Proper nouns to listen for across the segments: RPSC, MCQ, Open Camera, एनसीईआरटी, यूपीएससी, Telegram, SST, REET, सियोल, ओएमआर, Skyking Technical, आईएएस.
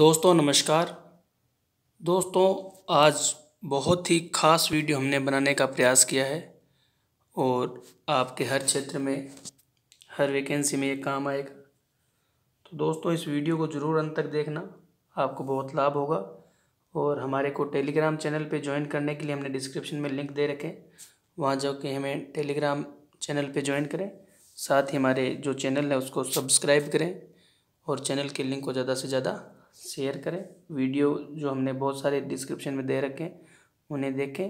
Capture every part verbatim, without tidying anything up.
दोस्तों नमस्कार। दोस्तों आज बहुत ही ख़ास वीडियो हमने बनाने का प्रयास किया है और आपके हर क्षेत्र में हर वैकेंसी में ये काम आएगा। तो दोस्तों इस वीडियो को ज़रूर अंत तक देखना, आपको बहुत लाभ होगा। और हमारे को टेलीग्राम चैनल पे ज्वाइन करने के लिए हमने डिस्क्रिप्शन में लिंक दे रखे, वहाँ जाके हमें टेलीग्राम चैनल पर ज्वाइन करें। साथ ही हमारे जो चैनल है उसको सब्सक्राइब करें और चैनल के लिंक को ज़्यादा से ज़्यादा शेयर करें। वीडियो जो हमने बहुत सारे डिस्क्रिप्शन में दे रखे हैं उन्हें देखें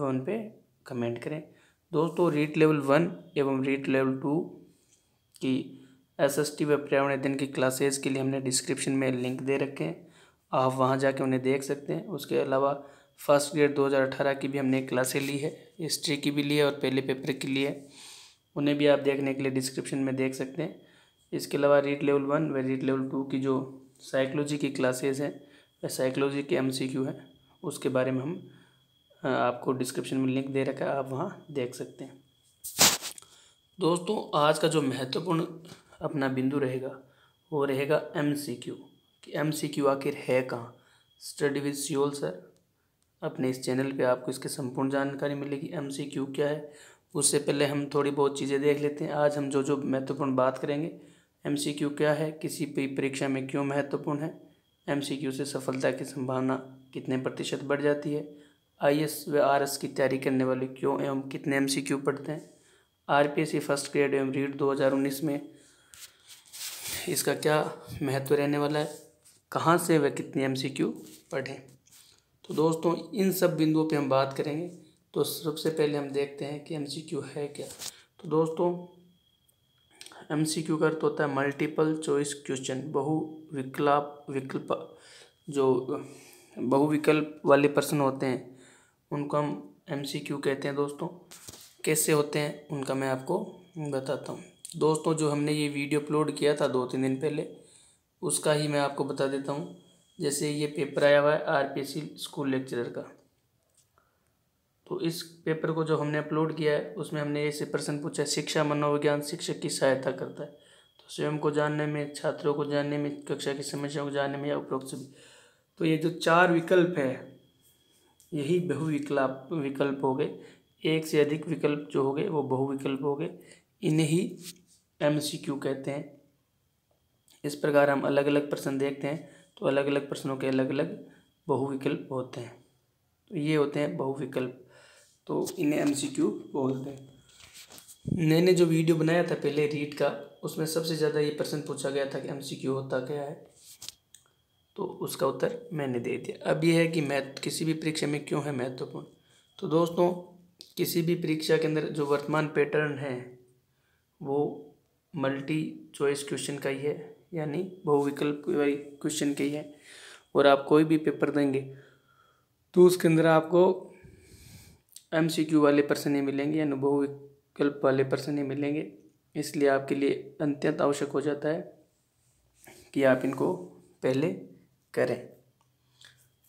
व उन पर कमेंट करें। दोस्तों रीट लेवल वन एवं रीट लेवल टू की एसएसटी व पर्यावरण अध्ययन की क्लासेस के लिए हमने डिस्क्रिप्शन में लिंक दे रखे हैं, आप वहां जाके उन्हें देख सकते हैं। उसके अलावा फर्स्ट ग्रेड दो हज़ार अठारह की भी हमने क्लासें ली है, हिस्ट्री की भी ली है और पहले पेपर की ली है, उन्हें भी आप देखने के लिए डिस्क्रिप्शन में देख सकते हैं। इसके अलावा रीट लेवल वन व रीट लेवल टू की जो साइकोलॉजी की क्लासेस हैं व साइकोलॉजी के एमसीक्यू हैं उसके बारे में हम आपको डिस्क्रिप्शन में लिंक दे रखा है, आप वहाँ देख सकते हैं। दोस्तों आज का जो महत्वपूर्ण अपना बिंदु रहेगा वो रहेगा एमसीक्यू कि एमसीक्यू आखिर है कहाँ। स्टडी विद सियोल सर अपने इस चैनल पे आपको इसकी संपूर्ण जानकारी मिलेगी। एमसीक्यू क्या है उससे पहले हम थोड़ी बहुत चीज़ें देख लेते हैं। आज हम जो जो महत्वपूर्ण बात करेंगे, एमसीक्यू क्या है, किसी भी परीक्षा में क्यों महत्वपूर्ण है, एमसीक्यू से सफलता की संभावना कितने प्रतिशत बढ़ जाती है, आईएएस व आरएस की तैयारी करने वाले क्यों एवं कितने एमसीक्यू पढ़ते हैं, आरपीएससी फर्स्ट ग्रेड एवं रीट दो हज़ार उन्नीस में इसका क्या महत्व रहने वाला है, कहाँ से व कितने एमसीक्यू पढ़ें। तो दोस्तों इन सब बिंदुओं पर हम बात करेंगे। तो सबसे पहले हम देखते हैं कि एमसीक्यू है क्या। तो दोस्तों एमसीक्यू का अर्थ होता है मल्टीपल चॉइस क्वेश्चन, बहु विकल्प विकल्प जो बहुविकल्प वाले प्रश्न होते हैं उनको हम एमसीक्यू कहते हैं। दोस्तों कैसे होते हैं उनका मैं आपको बताता हूँ। दोस्तों जो हमने ये वीडियो अपलोड किया था दो तीन दिन पहले उसका ही मैं आपको बता देता हूँ। जैसे ये पेपर आया हुआ है आरपीएससी स्कूल लेक्चरर का, तो इस पेपर को जो हमने अपलोड किया है उसमें हमने ऐसे प्रश्न पूछा है, शिक्षा मनोविज्ञान शिक्षक की सहायता करता है। तो स्वयं को जानने में, छात्रों को जानने में, कक्षा की समस्याओं को जानने में या उपरोक्त। तो ये जो चार विकल्प है यही बहुविकल्प विकल्प हो गए, एक से अधिक विकल्प जो हो गए वो बहुविकल्प हो गए, इन्हें ही एमसीक्यू कहते हैं। इस प्रकार हम अलग अलग प्रश्न देखते हैं तो अलग अलग प्रश्नों के अलग अलग बहुविकल्प होते हैं, तो ये होते हैं बहुविकल्प, तो इन्हें एमसीक्यू बोलते हैं। मैंने जो वीडियो बनाया था पहले रीट का उसमें सबसे ज़्यादा ये प्रश्न पूछा गया था कि एमसीक्यू होता क्या है, तो उसका उत्तर मैंने दे दिया। अब ये है कि मैथ किसी भी परीक्षा में क्यों है महत्वपूर्ण। तो दोस्तों किसी भी परीक्षा के अंदर जो वर्तमान पैटर्न है वो मल्टी चॉइस क्वेश्चन का ही है, यानी बहुविकल्प क्वेश्चन का ही है। और आप कोई भी पेपर देंगे तो उसके अंदर आपको एमसीक्यू वाले प्रश्न ही मिलेंगे, यानी बहुविकल्प वाले प्रश्न ही मिलेंगे। इसलिए आपके लिए अत्यंत आवश्यक हो जाता है कि आप इनको पहले करें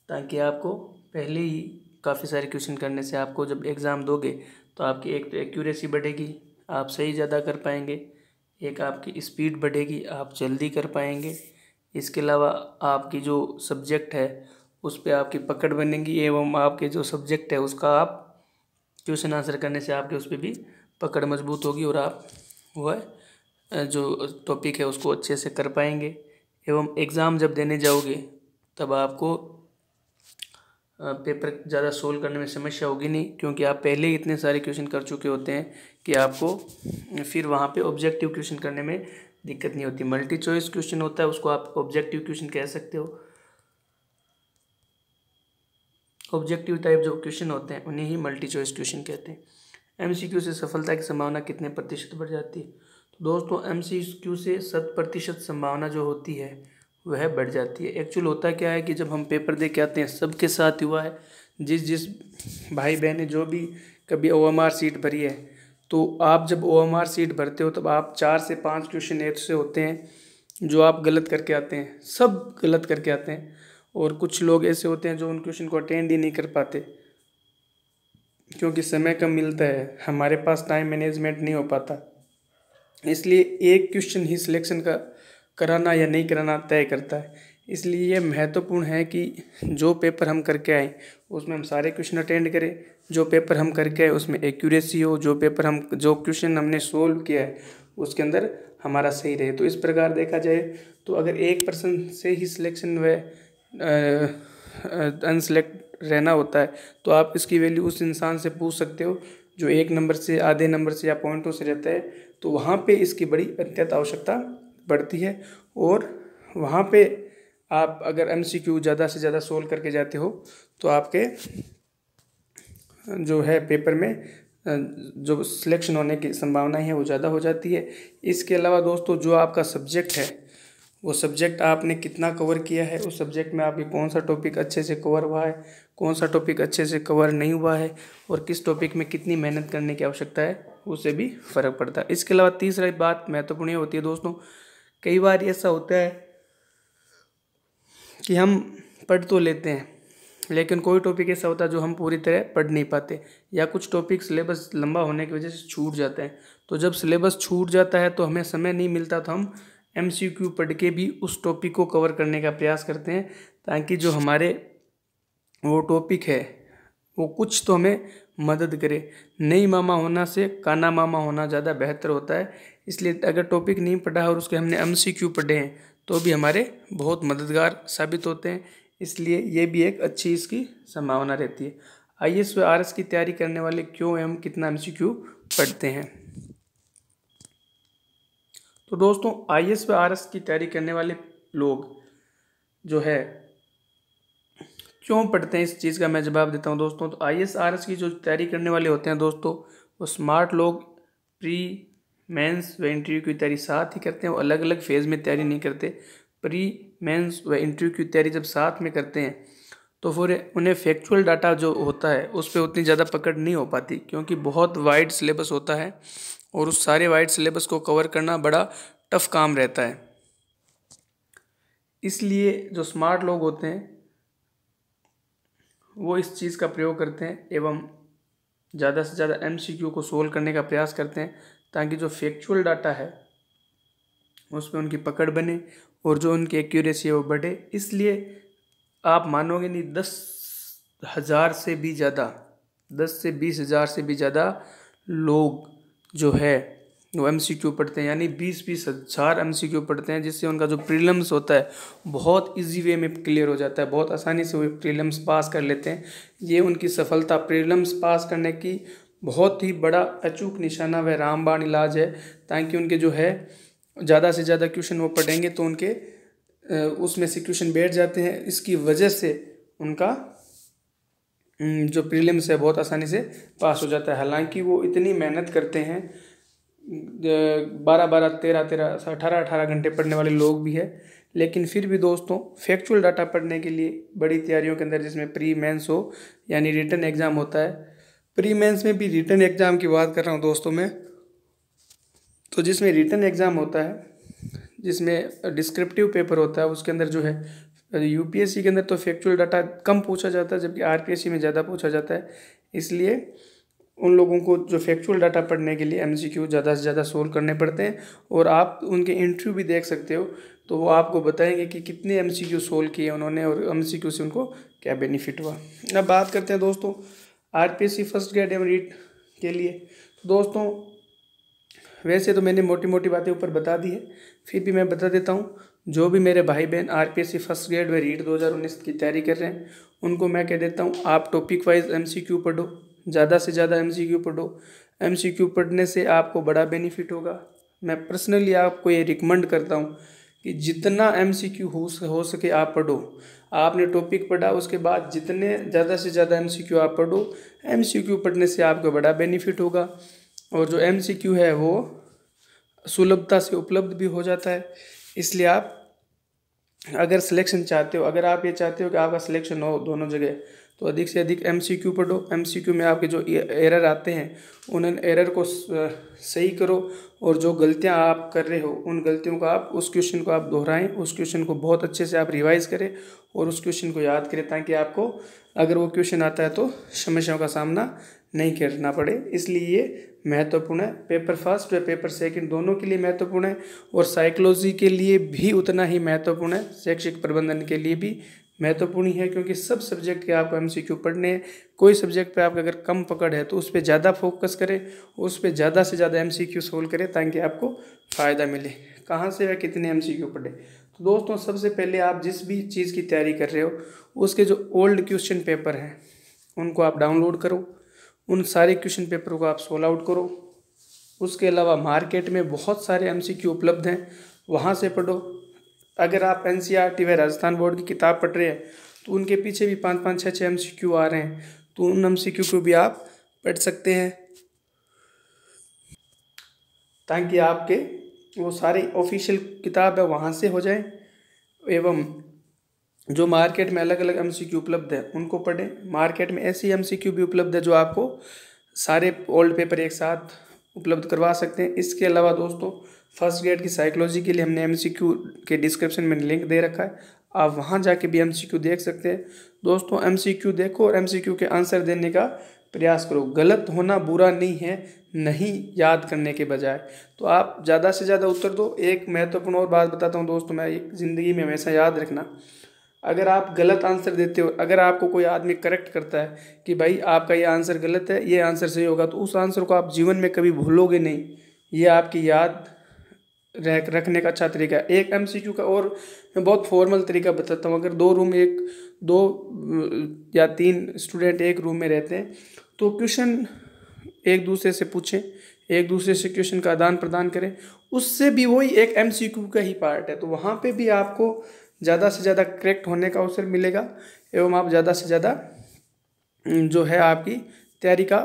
ताकि आपको पहले ही काफ़ी सारे क्वेश्चन करने से आपको जब एग्ज़ाम दोगे तो आपकी एक तो एक्यूरेसी बढ़ेगी, आप सही ज़्यादा कर पाएंगे, एक आपकी स्पीड बढ़ेगी, आप जल्दी कर पाएंगे। इसके अलावा आपकी जो सब्जेक्ट है उस पर आपकी पकड़ बनेगी एवं आपके जो सब्जेक्ट है उसका आप क्वेश्चन आंसर करने से आपके उस पर भी पकड़ मजबूत होगी और आप वह जो टॉपिक है उसको अच्छे से कर पाएंगे। एवं एग्ज़ाम जब देने जाओगे तब आपको पेपर ज़्यादा सोल्व करने में समस्या होगी नहीं, क्योंकि आप पहले ही इतने सारे क्वेश्चन कर चुके होते हैं कि आपको फिर वहाँ पे ऑब्जेक्टिव क्वेश्चन करने में दिक्कत नहीं होती। मल्टी चॉइस क्वेश्चन होता है उसको आप ऑब्जेक्टिव क्वेश्चन कह सकते हो। ऑब्जेक्टिव टाइप जो क्वेश्चन होते हैं उन्हें ही मल्टी चॉइस क्वेश्चन कहते हैं। एमसीक्यू से सफलता की संभावना कितने प्रतिशत बढ़ जाती है। तो दोस्तों एमसीक्यू से शत प्रतिशत संभावना जो होती है वह बढ़ जाती है। एक्चुअल होता क्या है कि जब हम पेपर दे के आते हैं सबके साथ हुआ है, जिस जिस भाई बहने जो भी कभी ओएमआर सीट भरी है, तो आप जब ओएमआर सीट भरते हो तब आप चार से पाँच क्वेश्चन ऐसे होते हैं जो आप गलत करके आते हैं, सब गलत करके आते हैं। और कुछ लोग ऐसे होते हैं जो उन क्वेश्चन को अटेंड ही नहीं कर पाते क्योंकि समय कम मिलता है, हमारे पास टाइम मैनेजमेंट नहीं हो पाता। इसलिए एक क्वेश्चन ही सिलेक्शन का कराना या नहीं कराना तय करता है। इसलिए ये महत्वपूर्ण है कि जो पेपर हम करके आए उसमें हम सारे क्वेश्चन अटेंड करें, जो पेपर हम करके आए उसमें एक्यूरेसी हो, जो पेपर हम जो क्वेश्चन हमने सोल्व किया है उसके अंदर हमारा सही रहे। तो इस प्रकार देखा जाए तो अगर एक परसेंट से ही सिलेक्शन व अनसेलेक्ट रहना होता है तो आप इसकी वैल्यू उस इंसान से पूछ सकते हो जो एक नंबर से, आधे नंबर से या पॉइंटों से रहता है, तो वहाँ पे इसकी बड़ी अत्यंत आवश्यकता बढ़ती है। और वहाँ पे आप अगर एमसीक्यू ज़्यादा से ज़्यादा सोल्व करके जाते हो तो आपके जो है पेपर में जो सिलेक्शन होने की संभावनाएं हैं वो ज़्यादा हो जाती है। इसके अलावा दोस्तों जो आपका सब्जेक्ट है वो सब्जेक्ट आपने कितना कवर किया है, उस सब्जेक्ट में आपके कौन सा टॉपिक अच्छे से कवर हुआ है, कौन सा टॉपिक अच्छे से कवर नहीं हुआ है और किस टॉपिक में कितनी मेहनत करने की आवश्यकता है उससे भी फ़र्क पड़ता है। इसके अलावा तीसरी बात महत्वपूर्ण होती है दोस्तों, कई बार ऐसा होता है कि हम पढ़ तो लेते हैं लेकिन कोई टॉपिक ऐसा होता है जो हम पूरी तरह पढ़ नहीं पाते या कुछ टॉपिक सिलेबस लंबा होने की वजह से छूट जाते हैं। तो जब सिलेबस छूट जाता है तो हमें समय नहीं मिलता तो हम एमसीक्यू पढ़ के भी उस टॉपिक को कवर करने का प्रयास करते हैं ताकि जो हमारे वो टॉपिक है वो कुछ तो हमें मदद करे। नहीं मामा होना से काना मामा होना ज़्यादा बेहतर होता है, इसलिए अगर टॉपिक नहीं पढ़ा और उसके हमने एमसीक्यू पढ़े हैं तो भी हमारे बहुत मददगार साबित होते हैं, इसलिए ये भी एक अच्छी इसकी संभावना रहती है। आईएएस व आरएस की तैयारी करने वाले क्यों एवं कितना एमसीक्यू पढ़ते हैं? तो दोस्तों आईएएस व आरएस की तैयारी करने वाले लोग जो है क्यों पढ़ते हैं, इस चीज़ का मैं जवाब देता हूं दोस्तों। तो आईएएस आरएस की जो तैयारी करने वाले होते हैं दोस्तों वो स्मार्ट लोग प्री मेंस व इंटरव्यू की तैयारी साथ ही करते हैं, वो अलग अलग फेज़ में तैयारी नहीं करते। प्री मेंस व इंटरव्यू की तैयारी जब साथ में करते हैं तो फिर उन्हें फैक्चुअल डाटा जो होता है उस पर उतनी ज़्यादा पकड़ नहीं हो पाती क्योंकि बहुत वाइड सिलेबस होता है और उस सारे वाइड सिलेबस को कवर करना बड़ा टफ काम रहता है। इसलिए जो स्मार्ट लोग होते हैं वो इस चीज़ का प्रयोग करते हैं एवं ज़्यादा से ज़्यादा एमसीक्यू को सोल्व करने का प्रयास करते हैं ताकि जो फैक्चुअल डाटा है उस पर उनकी पकड़ बने और जो उनकी एक्यूरेसी है वो बढ़े। इसलिए आप मानोगे नहीं, दस हज़ार से भी ज़्यादा दस से बीस हज़ार से भी ज़्यादा लोग जो है वो एमसीक्यू पढ़ते हैं, यानी बीस बीस हज़ार एमसीक्यू पढ़ते हैं, जिससे उनका जो प्रीलिम्स होता है बहुत इजी वे में क्लियर हो जाता है, बहुत आसानी से वो प्रीलिम्स पास कर लेते हैं। ये उनकी सफलता प्रीलिम्स पास करने की बहुत ही बड़ा अचूक निशाना व रामबाण इलाज है, ताकि उनके जो है ज़्यादा से ज़्यादा क्वेश्चन वो पढ़ेंगे तो उनके उसमें से क्वेश्चन बैठ जाते हैं। इसकी वजह से उनका जो प्रीलिम्स है बहुत आसानी से पास हो जाता है। हालांकि वो इतनी मेहनत करते हैं, बारह बारह तेरह तेरह अठारह अठारह घंटे पढ़ने वाले लोग भी हैं, लेकिन फिर भी दोस्तों फैक्चुअल डाटा पढ़ने के लिए बड़ी तैयारियों के अंदर जिसमें प्री मेंस हो यानी रिटन एग्ज़ाम होता है, प्री मेंस में भी रिटन एग्ज़ाम की बात कर रहा हूँ दोस्तों मैं, तो जिसमें रिटन एग्ज़ाम होता है जिसमें डिस्क्रिप्टिव पेपर होता है उसके अंदर जो है यूपीएससी के अंदर तो फैक्चुअल डाटा कम पूछा जाता है जबकि आरपीएससी में ज़्यादा पूछा जाता है। इसलिए उन लोगों को जो फैक्चुअल डाटा पढ़ने के लिए एमसीक्यू ज़्यादा से ज़्यादा सोल्व करने पड़ते हैं और आप उनके इंटरव्यू भी देख सकते हो तो वो आपको बताएंगे कि कितने एमसीक्यू सोल्व किए उन्होंने और एमसीक्यू से उनको क्या बेनिफिट हुआ। अब बात करते हैं दोस्तों आरपीएससी फर्स्ट ग्रेड एवं रीट के लिए। दोस्तों वैसे तो मैंने मोटी मोटी बातें ऊपर बता दी है, फिर भी मैं बता देता हूँ, जो भी मेरे भाई बहन आरपीएससी फर्स्ट ग्रेड व रीट दो हज़ार उन्नीस की तैयारी कर रहे हैं उनको मैं कह देता हूँ आप टॉपिक वाइज एमसीक्यू पढ़ो, ज़्यादा से ज़्यादा एमसीक्यू पढ़ो। एमसीक्यू पढ़ने से आपको बड़ा बेनिफिट होगा। मैं पर्सनली आपको ये रिकमेंड करता हूँ कि जितना एमसीक्यू हो सके आप पढ़ो। आपने टॉपिक पढ़ा उसके बाद जितने ज़्यादा से ज़्यादा एमसीक्यू आप पढ़ो, एमसीक्यू पढ़ने से आपको बड़ा बेनिफिट होगा और जो एमसीक्यू है वो सुलभता से उपलब्ध भी हो जाता है। इसलिए आप अगर सिलेक्शन चाहते हो, अगर आप ये चाहते हो कि आपका सिलेक्शन हो दोनों जगह, तो अधिक से अधिक एमसीक्यू पढ़ो। एमसीक्यू में आपके जो एरर आते हैं उन एरर को सही करो और जो गलतियां आप कर रहे हो उन गलतियों को आप उस क्वेश्चन को आप दोहराएं, उस क्वेश्चन को बहुत अच्छे से आप रिवाइज़ करें और उस क्वेश्चन को याद करें ताकि आपको अगर वो क्वेश्चन आता है तो समस्याओं का सामना नहीं करना पड़े, इसलिए ये महत्वपूर्ण है। पेपर फर्स्ट व पेपर सेकंड दोनों के लिए महत्वपूर्ण है और साइकोलॉजी के लिए भी उतना ही महत्वपूर्ण है, शैक्षिक प्रबंधन के लिए भी महत्वपूर्ण है, क्योंकि सब सब्जेक्ट के आपको एमसीक्यू पढ़ने हैं। कोई सब्जेक्ट पे आपका अगर कम पकड़ है तो उस पर ज़्यादा फोकस करें, उस पर ज़्यादा से ज़्यादा एमसीक्यू सोल्व करें ताकि आपको फ़ायदा मिले। कहाँ से वह कितने एमसीक्यू पढ़े? तो दोस्तों सबसे पहले आप जिस भी चीज़ की तैयारी कर रहे हो उसके जो ओल्ड क्वेश्चन पेपर हैं उनको आप डाउनलोड करो, उन सारे क्वेश्चन पेपरों को आप सोल्व आउट करो। उसके अलावा मार्केट में बहुत सारे एमसीक्यू उपलब्ध हैं, वहाँ से पढ़ो। अगर आप एनसीईआरटी व राजस्थान बोर्ड की किताब पढ़ रहे हैं तो उनके पीछे भी पाँच पाँच छः छः एमसीक्यू आ रहे हैं, तो उन एमसीक्यू को भी आप पढ़ सकते हैं ताकि आपके वो सारी ऑफिशियल किताब है वहाँ से हो जाए, एवं जो मार्केट में अलग अलग एमसीक्यू उपलब्ध है उनको पढ़ें। मार्केट में ऐसी एमसीक्यू भी उपलब्ध है जो आपको सारे ओल्ड पेपर एक साथ उपलब्ध करवा सकते हैं। इसके अलावा दोस्तों फर्स्ट ग्रेड की साइकोलॉजी के लिए हमने एमसीक्यू के डिस्क्रिप्शन में लिंक दे रखा है, आप वहां जाके भी एमसीक्यू देख सकते हैं। दोस्तों एमसीक्यू देखो और एमसीक्यू के आंसर देने का प्रयास करो। गलत होना बुरा नहीं है, नहीं याद करने के बजाय तो आप ज़्यादा से ज़्यादा उत्तर दो। एक महत्वपूर्ण और बात बताता हूँ दोस्तों, मैं एक ज़िंदगी में हमेशा याद रखना, अगर आप गलत आंसर देते हो, अगर आपको कोई आदमी करेक्ट करता है कि भाई आपका ये आंसर गलत है, ये आंसर सही होगा, तो उस आंसर को आप जीवन में कभी भूलोगे नहीं। ये आपकी याद रखने का अच्छा तरीका है। एक एमसीक्यू का और मैं बहुत फॉर्मल तरीका बताता हूँ, अगर दो रूम एक दो या तीन स्टूडेंट एक रूम में रहते हैं तो क्वेश्चन एक दूसरे से पूछें, एक दूसरे से क्वेश्चन का आदान प्रदान करें, उससे भी वही एक एमसीक्यू का ही पार्ट है। तो वहाँ पे भी आपको ज़्यादा से ज़्यादा करेक्ट होने का अवसर मिलेगा एवं आप ज़्यादा से ज़्यादा जो है आपकी तैयारी का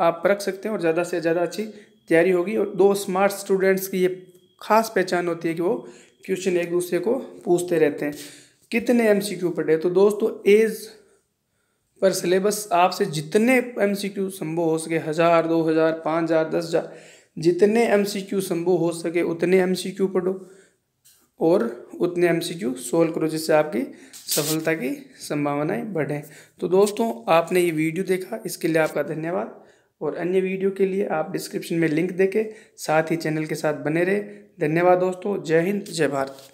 आप परख सकते हैं और ज़्यादा से ज़्यादा अच्छी तैयारी होगी। और दो स्मार्ट स्टूडेंट्स की ये खास पहचान होती है कि वो क्वेश्चन एक दूसरे को पूछते रहते हैं। कितने एमसीक्यू पढ़े? तो दोस्तों एज पर सिलेबस आपसे जितने एमसीक्यू संभव हो सके, हज़ार, दो हज़ार, पाँच हज़ार, दस हज़ार, जितने एमसीक्यू संभव हो सके उतने एमसीक्यू पढ़ो और उतने एमसीक्यू सोल्व करो, जिससे आपकी सफलता की संभावनाएं बढ़ें। तो दोस्तों आपने ये वीडियो देखा, इसके लिए आपका धन्यवाद, और अन्य वीडियो के लिए आप डिस्क्रिप्शन में लिंक देके साथ ही चैनल के साथ बने रहे। धन्यवाद दोस्तों, जय हिंद, जय भारत।